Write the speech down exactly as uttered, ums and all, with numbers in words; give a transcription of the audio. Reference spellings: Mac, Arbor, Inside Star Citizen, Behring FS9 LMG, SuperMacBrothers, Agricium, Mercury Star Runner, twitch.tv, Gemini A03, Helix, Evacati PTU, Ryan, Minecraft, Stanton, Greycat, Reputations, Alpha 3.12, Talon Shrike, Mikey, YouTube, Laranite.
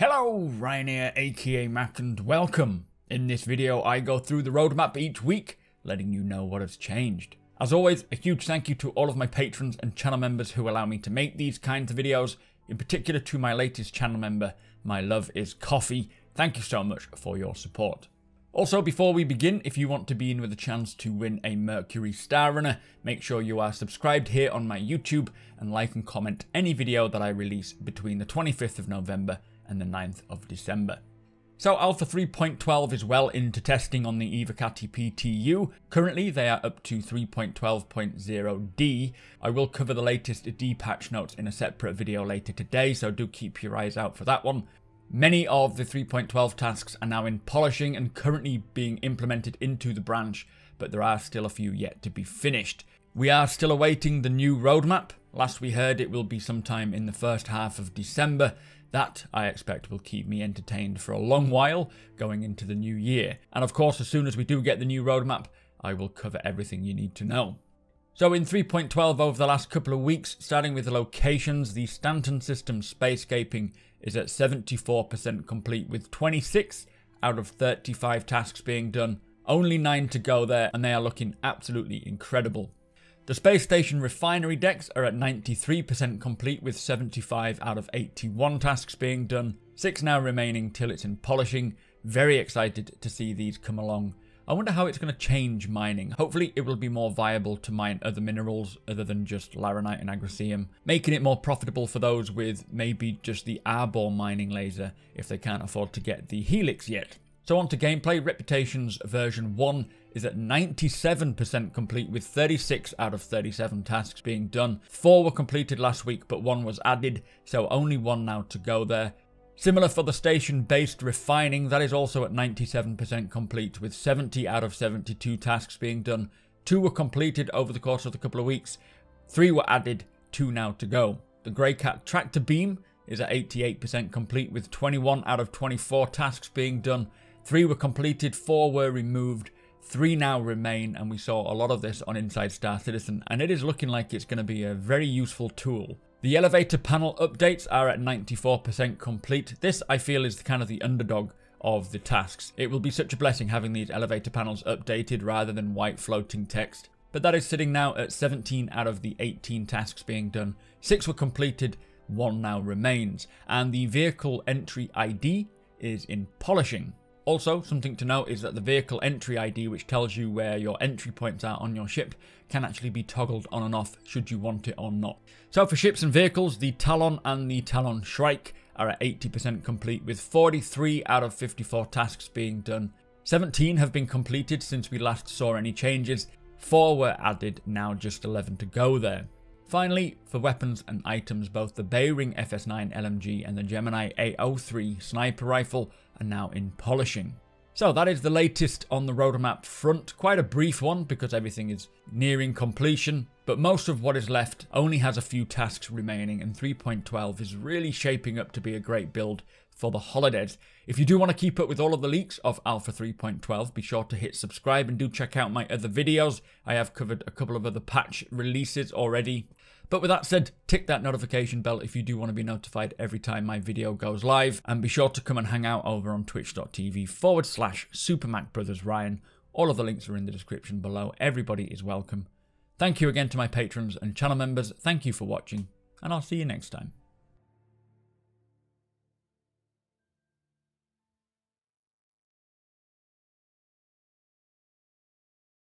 Hello, Ryan here, aka Mac, and welcome. In this video, I go through the roadmap each week, letting you know what has changed. As always, a huge thank you to all of my patrons and channel members who allow me to make these kinds of videos, in particular to my latest channel member, My Love Is Coffee. Thank you so much for your support. Also, before we begin, if you want to be in with a chance to win a Mercury Star Runner, make sure you are subscribed here on my YouTube and like and comment any video that I release between the twenty-fifth of November and the ninth of December. So Alpha three point twelve is well into testing on the Evacati P T U. Currently they are up to three point twelve point zero D. I will cover the latest D patch notes in a separate video later today, so do keep your eyes out for that one. Many of the three point twelve tasks are now in polishing and currently being implemented into the branch, but there are still a few yet to be finished. We are still awaiting the new roadmap. Last we heard, it will be sometime in the first half of December. That, I expect, will keep me entertained for a long while going into the new year. And of course, as soon as we do get the new roadmap, I will cover everything you need to know. So in three point twelve, over the last couple of weeks, starting with the locations, the Stanton system spacescaping is at seventy-four percent complete, with twenty-six out of thirty-five tasks being done. Only nine to go there, and they are looking absolutely incredible. The space station refinery decks are at ninety-three percent complete, with seventy-five out of eighty-one tasks being done. Six now remaining till it's in polishing. Very excited to see these come along. I wonder how it's going to change mining. Hopefully it will be more viable to mine other minerals other than just Laranite and Agricium, making it more profitable for those with maybe just the Arbor mining laser if they can't afford to get the Helix yet. So on to gameplay. Reputations version one is at ninety-seven percent complete, with thirty-six out of thirty-seven tasks being done. Four were completed last week, but one was added, so only one now to go there. Similar for the station-based refining, that is also at ninety-seven percent complete, with seventy out of seventy-two tasks being done. Two were completed over the course of the couple of weeks, three were added, two now to go. The Greycat tractor beam is at eighty-eight percent complete, with twenty-one out of twenty-four tasks being done. Three were completed, four were removed, three now remain, and we saw a lot of this on Inside Star Citizen, and it is looking like it's going to be a very useful tool. The elevator panel updates are at ninety-four percent complete. This, I feel, is kind of the underdog of the tasks. It will be such a blessing having these elevator panels updated rather than white floating text. But that is sitting now at seventeen out of the eighteen tasks being done. Six were completed, one now remains. And the vehicle entry I D is in polishing. Also, something to note is that the vehicle entry I D, which tells you where your entry points are on your ship, can actually be toggled on and off should you want it or not. So for ships and vehicles, the Talon and the Talon Shrike are at eighty percent complete, with forty-three out of fifty-four tasks being done. seventeen have been completed since we last saw any changes. Four were added, now just eleven to go there. Finally, for weapons and items, both the Behring F S nine L M G and the Gemini A oh three sniper rifle are now in polishing. So that is the latest on the roadmap front. Quite a brief one because everything is nearing completion, but most of what is left only has a few tasks remaining, and three point twelve is really shaping up to be a great build for the holidays. If you do want to keep up with all of the leaks of Alpha three point twelve, be sure to hit subscribe and do check out my other videos. I have covered a couple of other patch releases already. But with that said, tick that notification bell if you do want to be notified every time my video goes live. And be sure to come and hang out over on twitch.tv forward slash SuperMacBrothers Ryan. All of the links are in the description below. Everybody is welcome. Thank you again to my patrons and channel members. Thank you for watching, and I'll see you next time.